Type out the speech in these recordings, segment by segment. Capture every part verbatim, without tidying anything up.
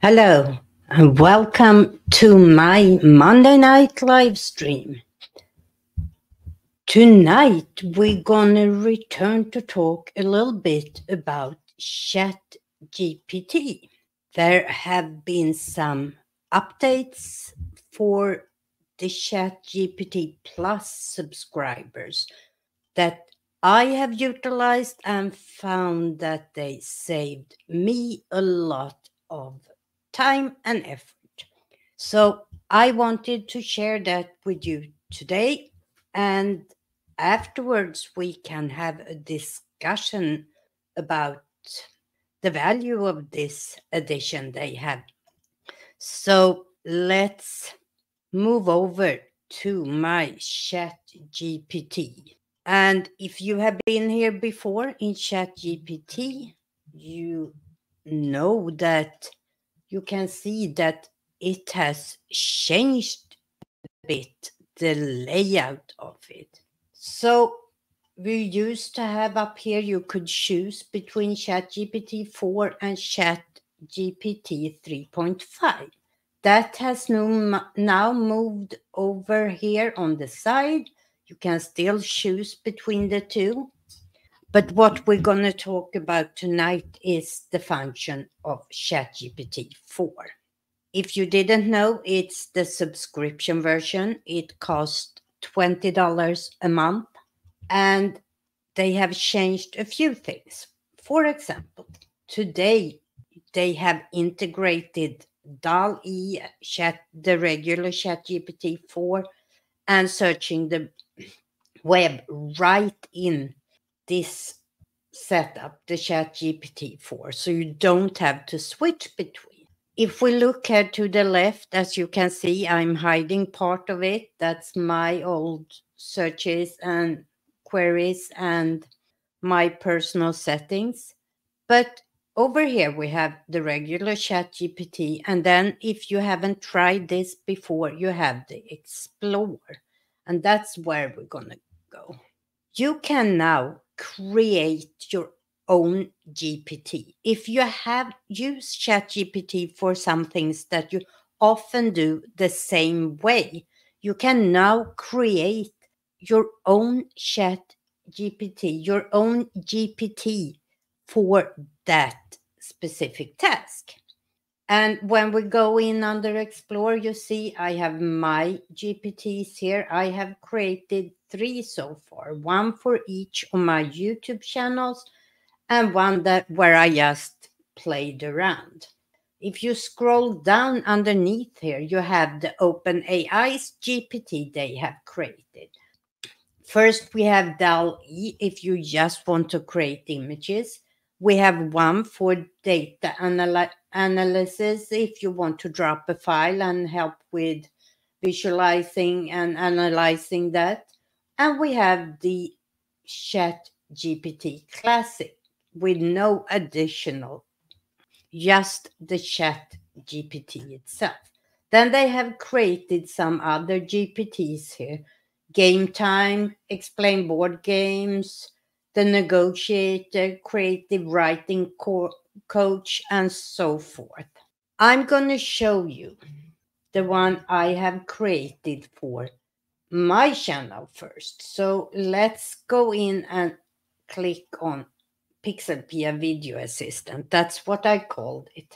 Hello and welcome to my Monday night live stream. Tonight we're gonna return to talk a little bit about ChatGPT. There have been some updates for the ChatGPT Plus subscribers that I have utilized and found that they saved me a lot of time and effort. So I wanted to share that with you today, and afterwards we can have a discussion about the value of this addition they have. So let's move over to my ChatGPT. And if you have been here before in ChatGPT, you know that you can see that it has changed a bit, the layout of it. So we used to have up here, you could choose between ChatGPT four and ChatGPT three point five. That has now moved over here on the side. You can still choose between the two. But what we're going to talk about tonight is the function of ChatGPT four. If you didn't know, it's the subscription version. It costs twenty dollars a month, and they have changed a few things. For example, today they have integrated D A L L-E, chat, the regular ChatGPT four, and searching the web right in this setup, the ChatGPT four, so you don't have to switch between. If we look here to the left, as you can see, I'm hiding part of it. That's my old searches and queries and my personal settings. But over here we have the regular ChatGPT, and then if you haven't tried this before, you have the Explorer, and that's where we're gonna go. You can now create your own G P T. If you have used ChatGPT for some things that you often do the same way, you can now create your own ChatGPT, your own G P T for that specific task. And when we go in under Explore, you see I have my G P Ts here. I have created three so far, one for each of my YouTube channels and one that where I just played around. If you scroll down underneath here, you have the OpenAI's G P T they have created. First, we have D A L L-E if you just want to create images. We have one for data analy analysis if you want to drop a file and help with visualizing and analyzing that. And we have the ChatGPT Classic with no additional, just the ChatGPT itself. Then they have created some other G P Ts here. Game Time, Explain Board Games, the Negotiator, Creative Writing co Coach, and so forth. I'm going to show you the one I have created for my channel first. So let's go in and click on PixelPia Video Assistant. That's what I called it.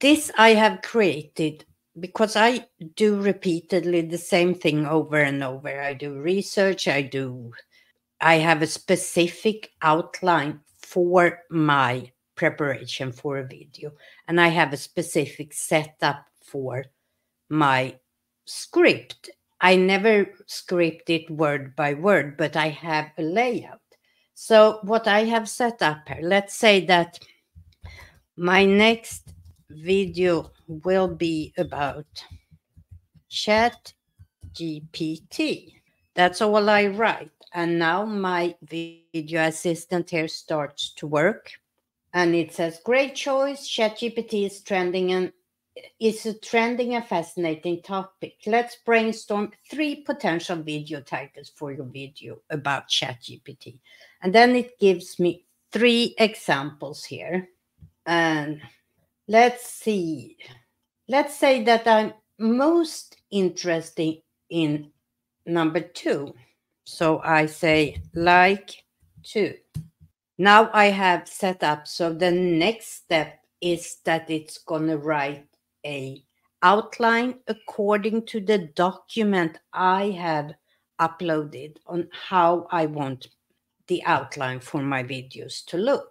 This I have created because I do repeatedly the same thing over and over. I do research, I do... I have a specific outline for my preparation for a video, and I have a specific setup for my script. I never script it word by word, but I have a layout. So what I have set up here, let's say that my next video will be about ChatGPT. That's all I write. And now my video assistant here starts to work. And it says, great choice, ChatGPT is trending and is a trending and fascinating topic. Let's brainstorm three potential video titles for your video about ChatGPT. And then it gives me three examples here. And Let's see. Let's say that I'm most interested in number two. So I say like two. Now I have set up. So the next step is that it's going to write a outline according to the document I have uploaded on how I want the outline for my videos to look.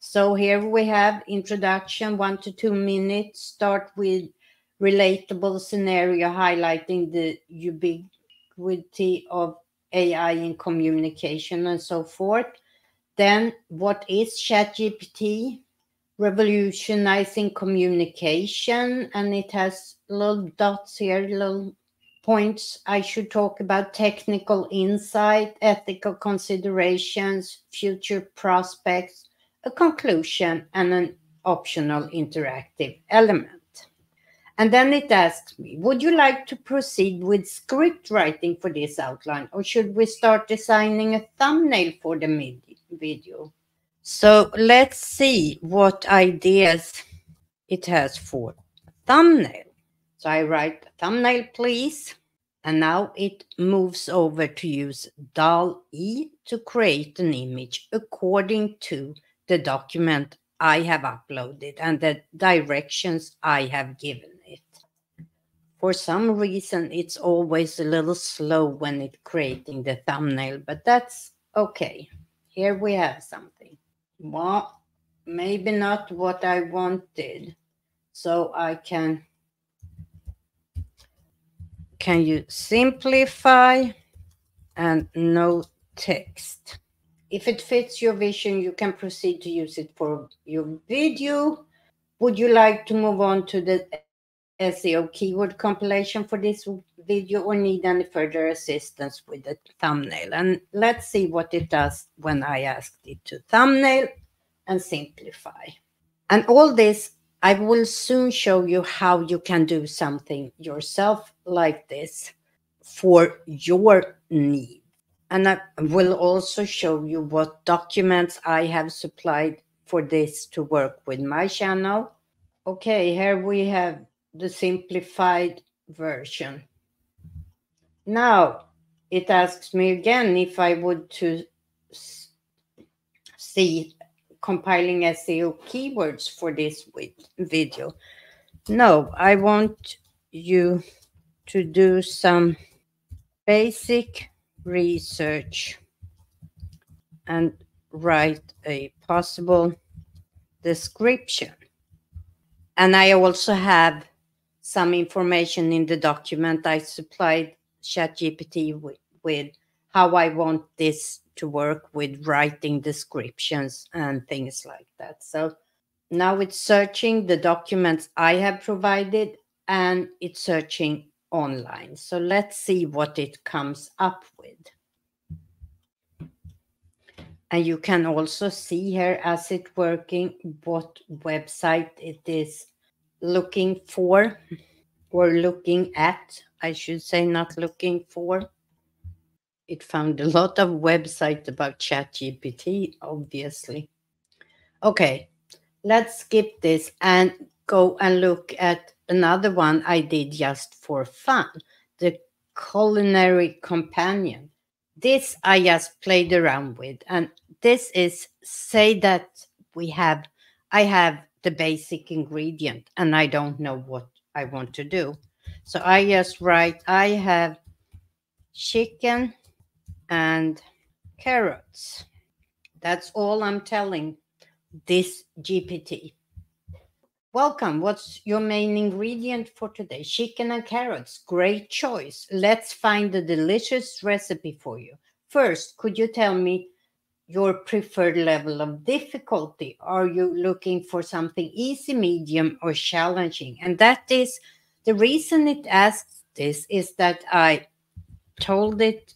So here we have introduction, one to two minutes, start with relatable scenario highlighting the ubiquity of A I in communication and so forth. Then what is ChatGPT? Revolutionizing communication, and it has little dots here, little points I should talk about: technical insight, ethical considerations, future prospects, a conclusion, and an optional interactive element. And then it asked me, would you like to proceed with script writing for this outline, or should we start designing a thumbnail for the midi video? So let's see what ideas it has for thumbnail. So I write thumbnail, please. And now it moves over to use D A L L-E to create an image according to the document I have uploaded and the directions I have given it. For some reason, it's always a little slow when it's creating the thumbnail, but that's okay. Here we have something. Well, maybe not what I wanted. So I can, can you simplify and no text? If it fits your vision, you can proceed to use it for your video. Would you like to move on to the S E O keyword compilation for this video or need any further assistance with the thumbnail? And let's see what it does when I asked it to thumbnail and simplify. And all this, I will soon show you how you can do something yourself like this for your needs. And I will also show you what documents I have supplied for this to work with my channel. Okay, here we have the simplified version. Now it asks me again if I would to see compiling S E O keywords for this video. No, I want you to do some basic research and write a possible description. And I also have some information in the document I supplied ChatGPT with, with how I want this to work with writing descriptions and things like that. So now it's searching the documents I have provided, and it's searching online. So let's see what it comes up with. And you can also see here as it's working what website it is looking for or looking at. I should say not looking for. It found a lot of websites about ChatGPT, obviously. Okay, let's skip this and go and look at another one I did just for fun, the culinary companion. This I just played around with, and this is say that we have, I have the basic ingredient and I don't know what I want to do. So I just write, I have chicken and carrots. That's all I'm telling this G P T. Welcome. What's your main ingredient for today? Chicken and carrots. Great choice. Let's find a delicious recipe for you. First, could you tell me your preferred level of difficulty? Are you looking for something easy, medium, or challenging? And that is the reason it asks this, is that I told it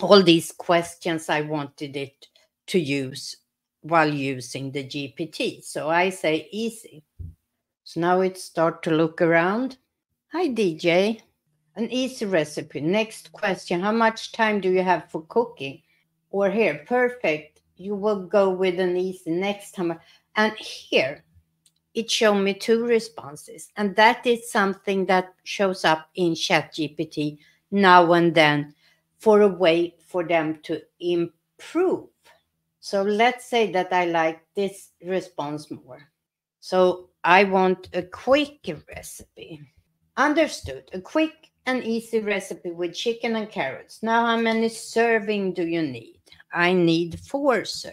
all these questions I wanted it to use while using the G P T. So I say easy. So now it starts to look around. Hi, D J. An easy recipe. Next question. How much time do you have for cooking? Or here, perfect. You will go with an easy next time. And here, it showed me two responses. And that is something that shows up in ChatGPT now and then for a way for them to improve. So let's say that I like this response more. So I want a quick recipe. Understood. A quick and easy recipe with chicken and carrots. Now, how many servings do you need? I need four servings.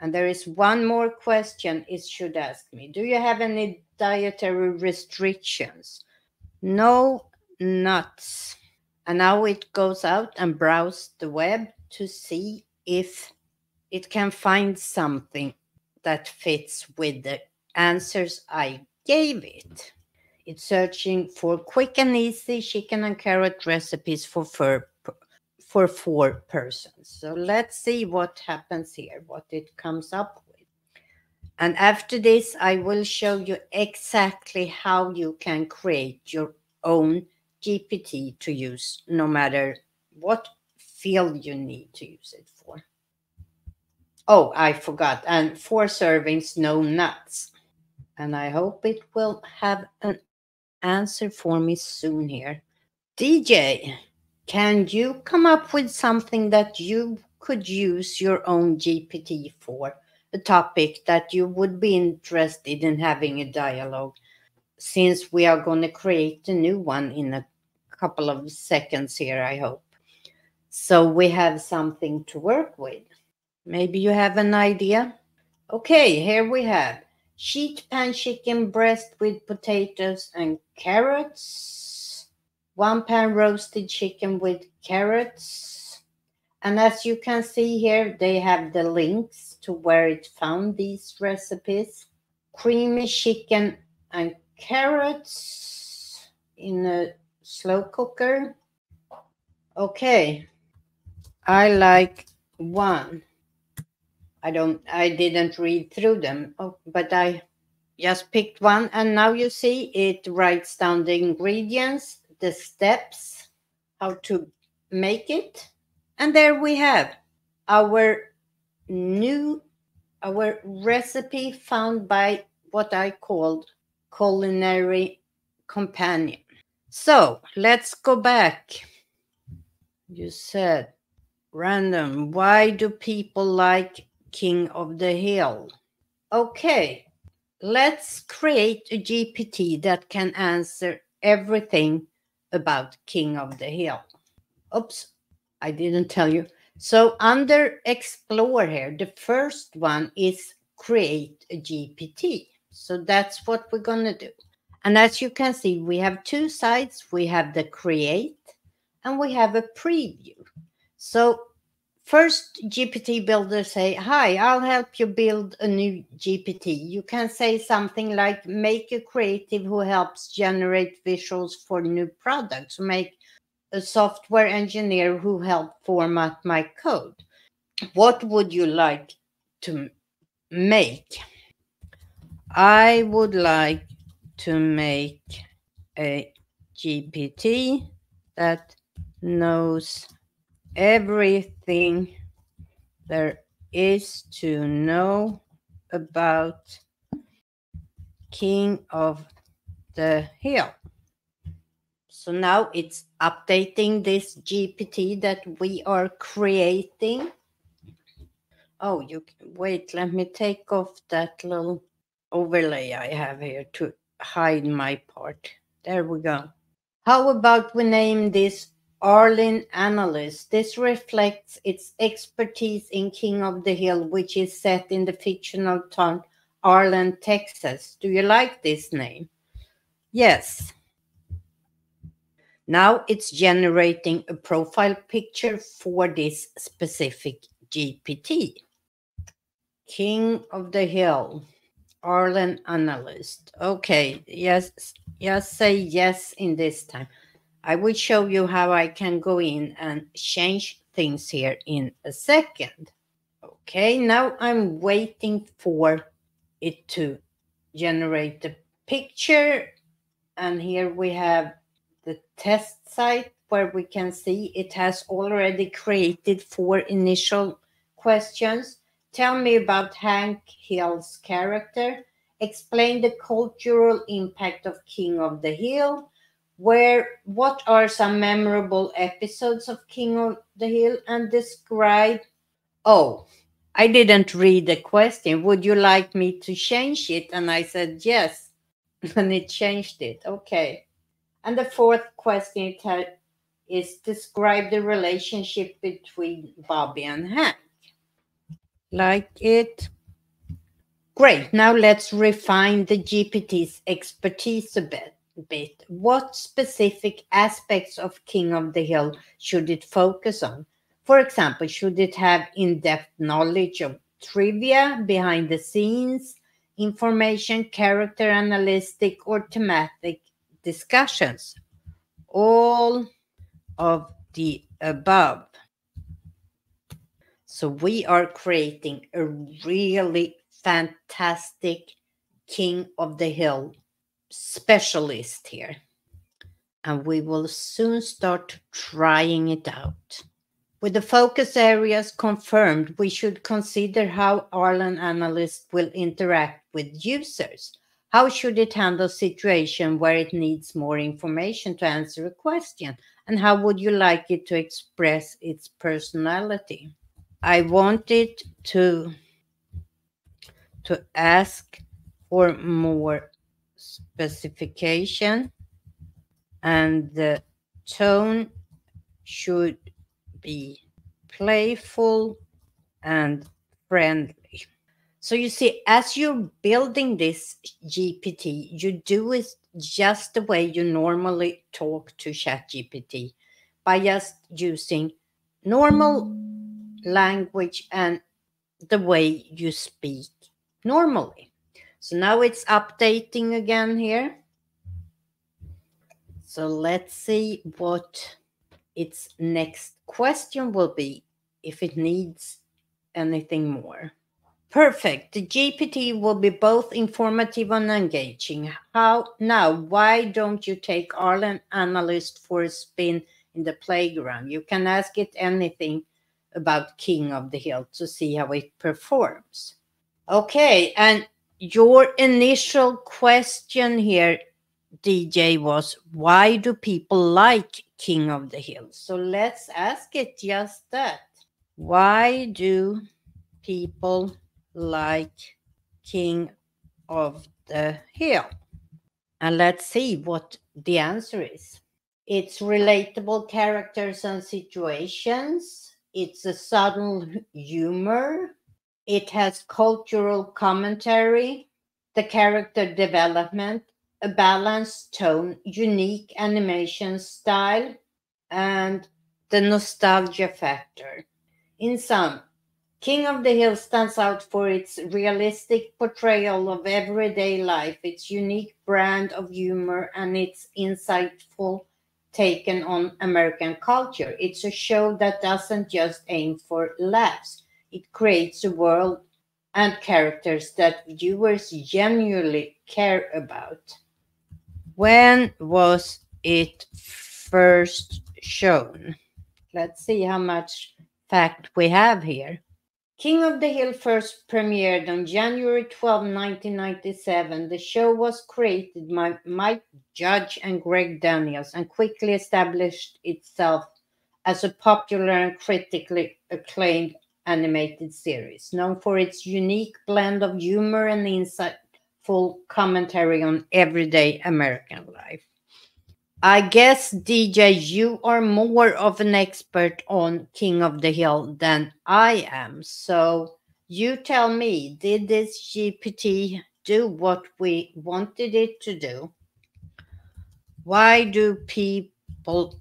And there is one more question it should ask me. Do you have any dietary restrictions? No nuts. And now it goes out and browses the web to see if it can find something that fits with the answers I gave it. It's searching for quick and easy chicken and carrot recipes for four, for four persons. So let's see what happens here, what it comes up with. And after this, I will show you exactly how you can create your own G P T to use, no matter what field you need to use it for. Oh, I forgot. And four servings, no nuts. And I hope it will have an answer for me soon here. D J, can you come up with something that you could use your own G P T for? A topic that you would be interested in having a dialogue, since we are going to create a new one in a couple of seconds here, I hope. So we have something to work with. Maybe you have an idea. Okay, here we have sheet pan chicken breast with potatoes and carrots. One pan roasted chicken with carrots. And as you can see here, they have the links to where it found these recipes. Creamy chicken and carrots in a slow cooker. Okay, I like one. I don't, I didn't read through them, oh, but I just picked one. And now you see it writes down the ingredients, the steps, how to make it. And there we have our new, our recipe found by what I called culinary companion. So let's go back. You said, random, why do people like King of the Hill? Okay, let's create a G P T that can answer everything about King of the Hill. Oops, I didn't tell you. So under Explore here, the first one is create a G P T. So that's what we're going to do. And as you can see, we have two sides. We have the create and we have a preview. So first, G P T builder say, hi, I'll help you build a new G P T. You can say something like, make a creative who helps generate visuals for new products. Make a software engineer who helped format my code. What would you like to make? I would like to make a G P T that knows everything there is to know about King of the Hill. So now it's updating this G P T that we are creating. Oh, you can, wait, let me take off that little overlay I have here to hide my part. There we go. How about we name this Arlen Analyst? This reflects its expertise in King of the Hill, which is set in the fictional town Arlen, Texas. Do you like this name? Yes. Now it's generating a profile picture for this specific G P T. King of the Hill, Arlen Analyst. Okay, yes, just say yes in this time. I will show you how I can go in and change things here in a second. Okay, now I'm waiting for it to generate the picture. And here we have the test site where we can see it has already created four initial questions. Tell me about Hank Hill's character. explain the cultural impact of King of the Hill, where what are some memorable episodes of King of the Hill, and describe. Oh, I didn't read the question. Would you like me to change it? And I said yes, and it changed it. Okay. And the fourth question is describe the relationship between Bobby and Hank. Like it. Great. Now let's refine the G P T's expertise a bit. bit. What specific aspects of King of the Hill should it focus on? For example, should it have in-depth knowledge of trivia, behind the scenes, information, character analytic, or thematic discussions? All of the above. So we are creating a really fantastic King of the Hill specialist here, and we will soon start trying it out. With the focus areas confirmed, we should consider how Arlen Analyst will interact with users. How should it handle situation where it needs more information to answer a question, and how would you like it to express its personality? I want it to to ask for more specification, and the tone should be playful and friendly. So you see, as you're building this G P T, you do it just the way you normally talk to ChatGPT, by just using normal language and the way you speak normally. So now it's updating again here. So let's see what its next question will be, if it needs anything more. Perfect. The G P T will be both informative and engaging. How now, why don't you take Arlen Analyst for a spin in the playground? You can ask it anything about King of the Hill to see how it performs. Okay, and your initial question here, D J, was why do people like King of the Hill? So let's ask it just that. Why do people like King of the Hill? And let's see what the answer is. It's relatable characters and situations. It's a subtle humor. It has cultural commentary, the character development, a balanced tone, unique animation style, and the nostalgia factor. In sum, King of the Hill stands out for its realistic portrayal of everyday life, its unique brand of humor, and its insightful take on American culture. It's a show that doesn't just aim for laughs. It creates a world and characters that viewers genuinely care about. When was it first shown? Let's see how much fact we have here. King of the Hill first premiered on January twelfth, nineteen ninety-seven. The show was created by Mike Judge and Greg Daniels and quickly established itself as a popular and critically acclaimed animated series, known for its unique blend of humor and insightful commentary on everyday American life. I guess, D J, you are more of an expert on King of the Hill than I am. So you tell me, did this G P T do what we wanted it to do? Why do people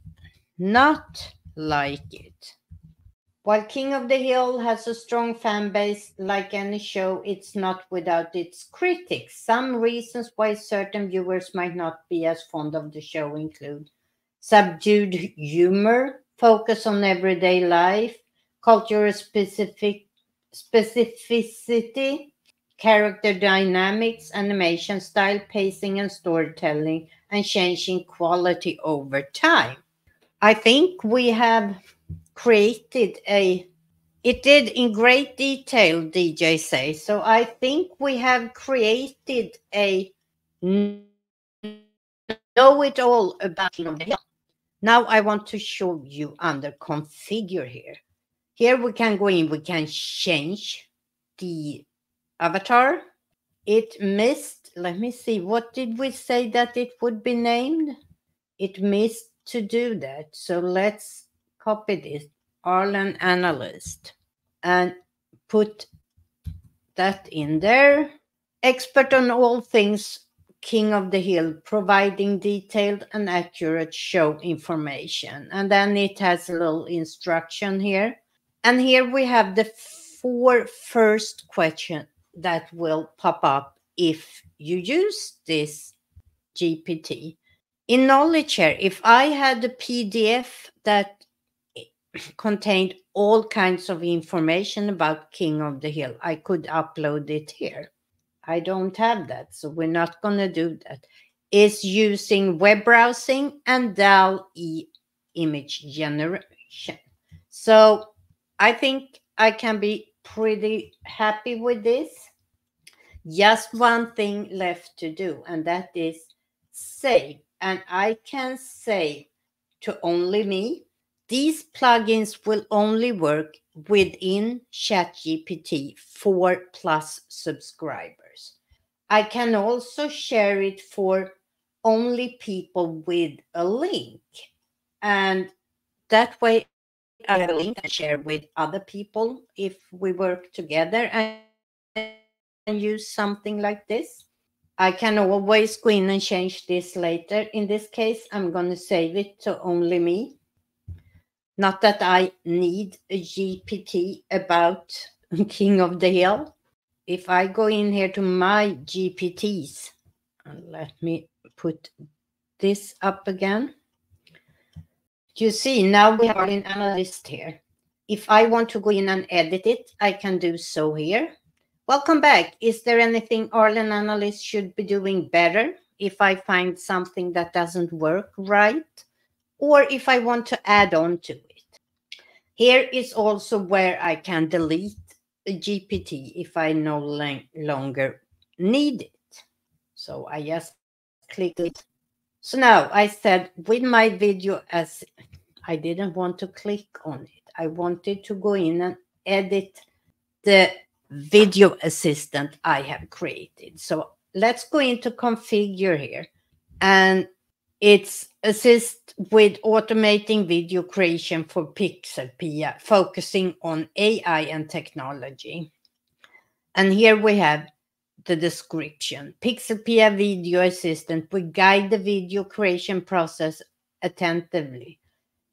not like it? While King of the Hill has a strong fan base, like any show, it's not without its critics. Some reasons why certain viewers might not be as fond of the show include subdued humor, focus on everyday life, cultural specific specificity, character dynamics, animation style, pacing and storytelling, and changing quality over time. I think we have created a It did in great detail, D J say. So I think we have created a know-it-all about King of the Hill. Now I want to show you under configure here. Here we can go in, we can change the avatar. It missed, let me see, what did we say that it would be named? It missed to do that. So let's copy this, Arlen Analyst, and put that in there. Expert on all things King of the Hill, providing detailed and accurate show information. And then it has a little instruction here. And here we have the four first questions that will pop up if you use this G P T. In knowledge here, if I had a P D F that contained all kinds of information about King of the Hill, I could upload it here. I don't have that, so we're not going to do that. It's using web browsing and D A L L-E image generation. So I think I can be pretty happy with this. Just one thing left to do, and that is save. And I can say to only me, these plugins will only work within ChatGPT four plus subscribers. I can also share it for only people with a link. And that way I have a link and share with other people if we work together and use something like this. I can always go in and change this later. In this case, I'm going to save it to only me. Not that I need a G P T about King of the Hill. If I go in here to my G P Ts, and let me put this up again. You see, now we have an analyst here. If I want to go in and edit it, I can do so here. Welcome back. Is there anything Arlen Analyst should be doing better if I find something that doesn't work right? Or if I want to add on to it. Here is also where I can delete a G P T if I no longer need it. So I just click it. So now I said with my video, as I didn't want to click on it. I wanted to go in and edit the video assistant I have created. So let's go into configure here. And it's assist with automating video creation for PixelPia, focusing on A I and technology. And here we have the description. PixelPia Video Assistant will guide the video creation process attentively.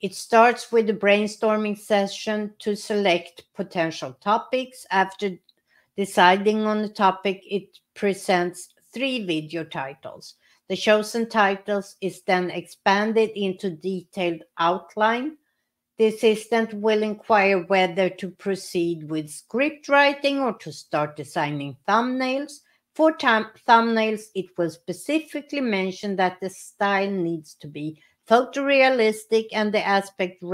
It starts with a brainstorming session to select potential topics. After deciding on the topic, it presents three video titles. The chosen titles is then expanded into detailed outline. The assistant will inquire whether to proceed with script writing or to start designing thumbnails. For thumbnails, it will specifically mention that the style needs to be photorealistic and the aspect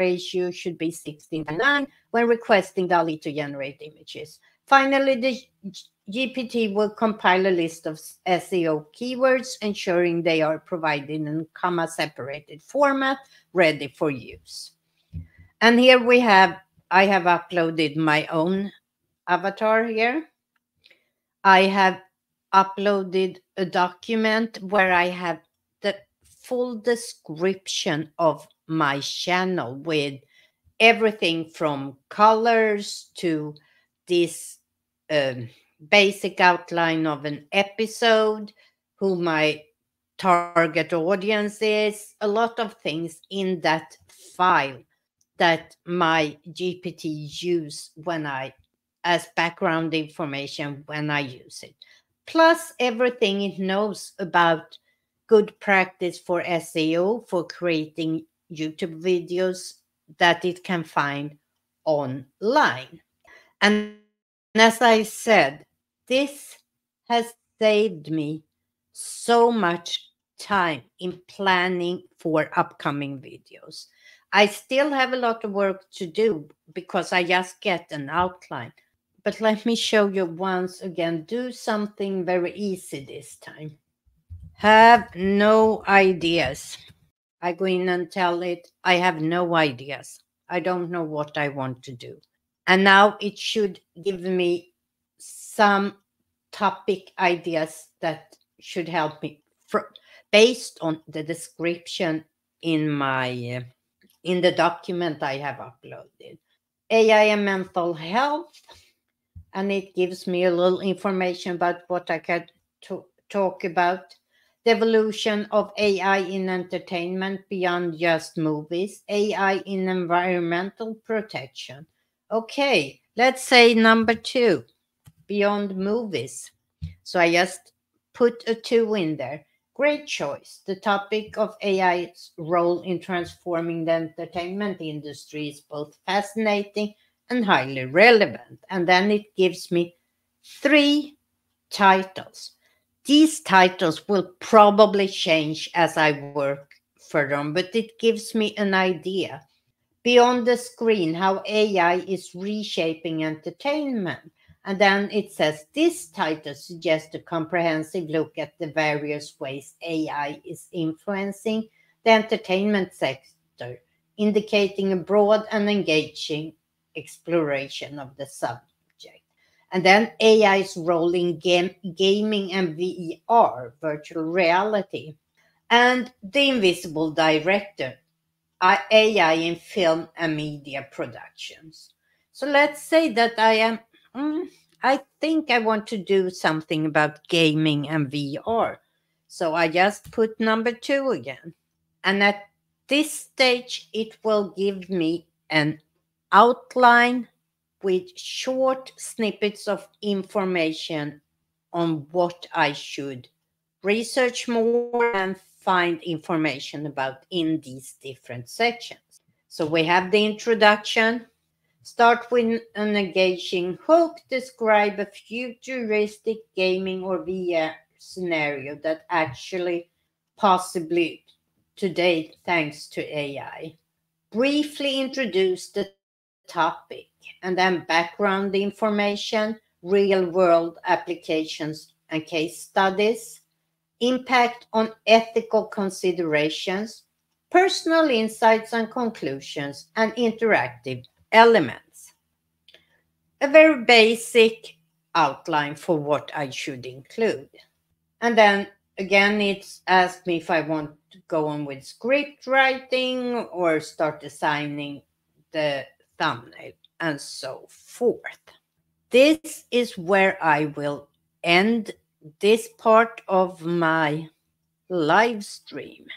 ratio should be sixteen to nine when requesting D A L L-E to generate images. Finally, the G P T will compile a list of S E O keywords, ensuring they are provided in comma-separated format, ready for use. And here we have, I have uploaded my own avatar here. I have uploaded a document where I have the full description of my channel with everything from colors to this Um, basic outline of an episode, who my target audience is, a lot of things in that file that my G P T use when I, as background information when I use it. Plus everything it knows about good practice for S E O, for creating YouTube videos that it can find online. And And as I said, this has saved me so much time in planning for upcoming videos. I still have a lot of work to do because I just get an outline. But let me show you once again, do something very easy this time. Have no ideas. I go in and tell it, I have no ideas. I don't know what I want to do. And now it should give me some topic ideas that should help me for, based on the description in my... Uh, in the document I have uploaded. A I and mental health, and it gives me a little information about what I can talk about. The evolution of A I in entertainment beyond just movies, A I in environmental protection. Okay, let's say number two, beyond movies. So I just put a two in there. Great choice. The topic of A I's role in transforming the entertainment industry is both fascinating and highly relevant. And then it gives me three titles. These titles will probably change as I work further on, but it gives me an idea. Beyond the Screen, how A I is reshaping entertainment. And then it says, this title suggests a comprehensive look at the various ways A I is influencing the entertainment sector, indicating a broad and engaging exploration of the subject. And then A I's role in game, gaming and V R, virtual reality. And The Invisible Director, A I in film and media productions. So let's say that I am... Mm, I think I want to do something about gaming and V R. So I just put number two again. And at this stage, it will give me an outline with short snippets of information on what I should research more and find information about in these different sections. So we have the introduction. Start with an engaging hook. Describe a futuristic gaming or V R scenario that actually possibly today thanks to A I. Briefly introduce the topic and then background information, real-world applications and case studies, impact on ethical considerations, personal insights and conclusions, and interactive elements. A very basic outline for what I should include. And then again, it's asked me if I want to go on with script writing or start designing the thumbnail and so forth. This is where I will end this part of my live stream.